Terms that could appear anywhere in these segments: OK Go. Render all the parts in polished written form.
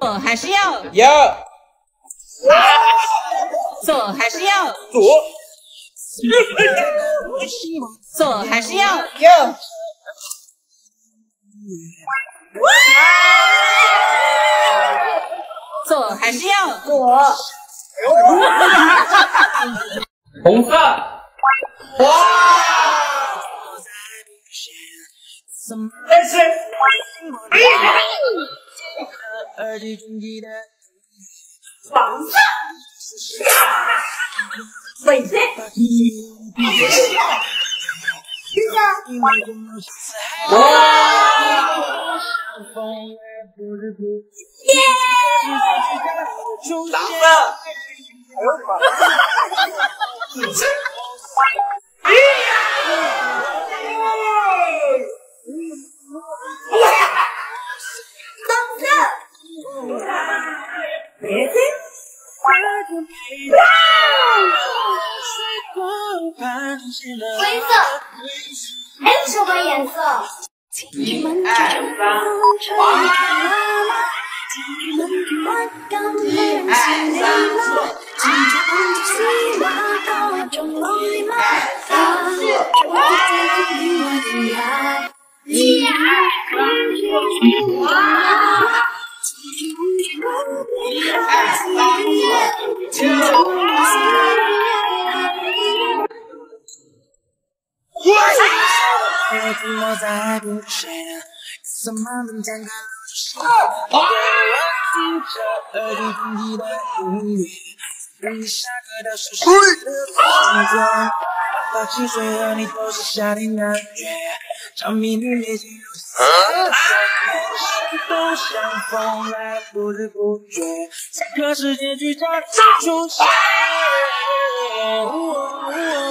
我还是要有。 左还是右，左；左还是右，右。左还是右，左。红色，哇！但是，黄色，粉色，绿色，哇！耶！蓝色，哎呦我的妈！紫色，哎呀！棕色。 灰色，还有什么颜色？都像风来，不知不觉，整个世界聚焦你出现。着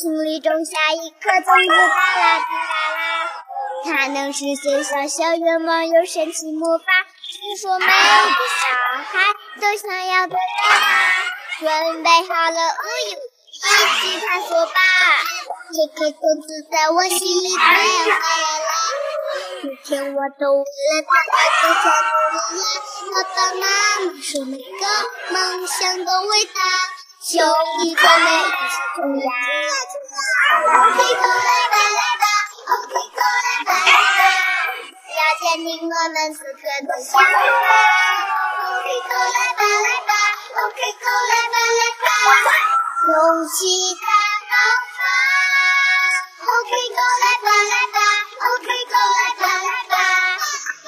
心里种下一颗种子，它能实现小小愿望，有神奇魔法。听说每个小孩都想要的答案，准备好了，哦哟，一起探索吧！这颗种子在我心里发芽发芽，每天我都为了它而奋斗。爸爸妈妈说，每个梦想都伟大。 兄弟姐妹一起冲呀 ！OK Go 来吧 ，OK Go 来吧，要坚定我们此刻的想法。OK Go 来吧 ，OK Go 来吧，勇气大爆发。OK Go 来吧 ，OK Go 来吧，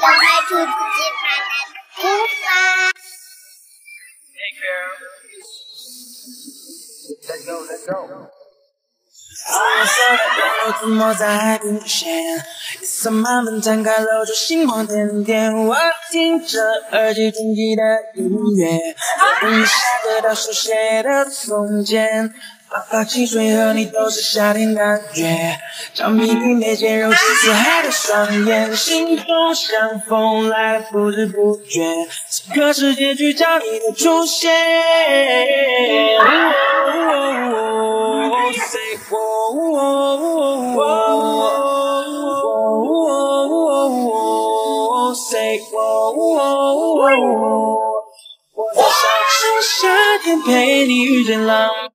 要迈出自己发展的步伐。Thank you. Let's go. 红色的泡沫摩在海平线，夜色慢慢摊开，露出星光点点。我听着耳机中记的音乐，等你下课到手写的从前。泡汽水和你都是夏天感觉，着迷你眉间柔情似海的双眼，心动像风来的不知不觉，整个世界聚焦你的出现。go。 我多想夏天陪你遇见浪漫。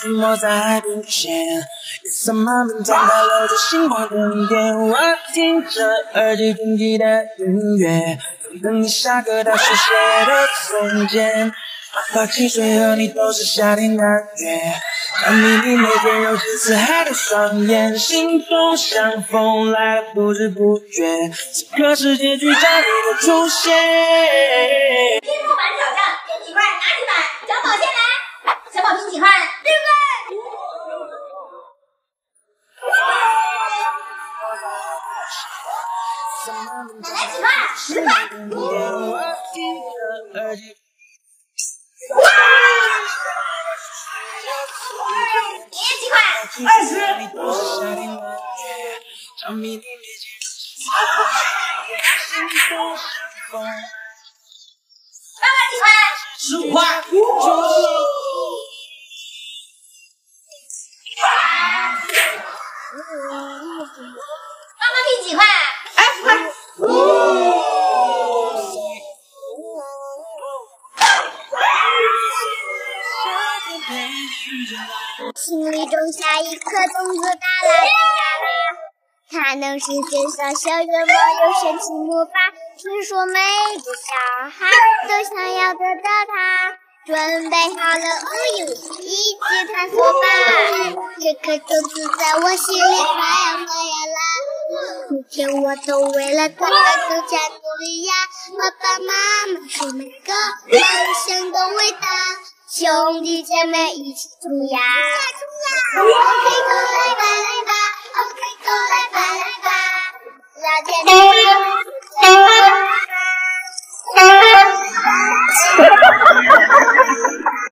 寂寞在海平线，夜色慢慢展开了这星光灯点。我听着耳机中记的音乐，等你下课到学校的从前。哪怕汽水和你都是夏天感觉，甜蜜里每天柔情似海的双眼，心动像风来了不知不觉，此刻是结局在你的出现。天赋板挑战，点几块拿几百，找宝剑来。 小宝瓶几块？对不对？奶奶几块？10块。爷爷几块？20。爸爸几块？15块。 妈妈屁几块？20块。心里种下一颗种子，大啦大啦，它能实现小小愿望，有神奇魔法。听说每个小孩都想要得到它。 准备好了，哦哟，一起探索吧！这颗种子在我心里发芽啦，每天我都为了它而更加努力呀！爸爸妈妈是每个梦想的伟大，兄弟姐妹一起冲呀！冲呀！OK Go 来吧来吧 ，OK Go 来吧来吧，老天。